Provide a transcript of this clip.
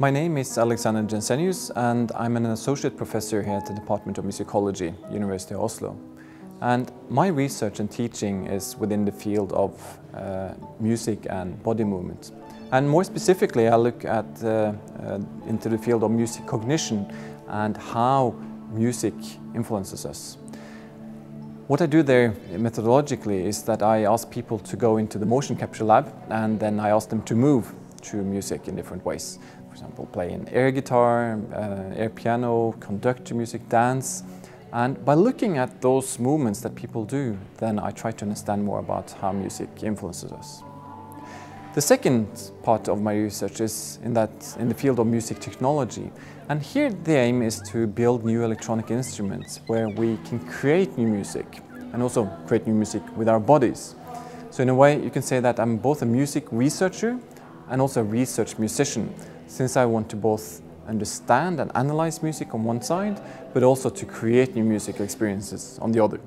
My name is Alexander Jensenius and I'm an associate professor here at the Department of Musicology, University of Oslo. And my research and teaching is within the field of music and body movement. And more specifically, I look at into the field of music cognition and how music influences us. What I do there methodologically is that I ask people to go into the motion capture lab, and then I ask them to move through music in different ways. For example, play an air guitar, air piano, conductor music, dance. And by looking at those movements that people do, then I try to understand more about how music influences us. The second part of my research is in the field of music technology. And here the aim is to build new electronic instruments where we can create new music and also create new music with our bodies. So in a way, you can say that I'm both a music researcher and also a research musician, since I want to both understand and analyze music on one side, but also to create new musical experiences on the other.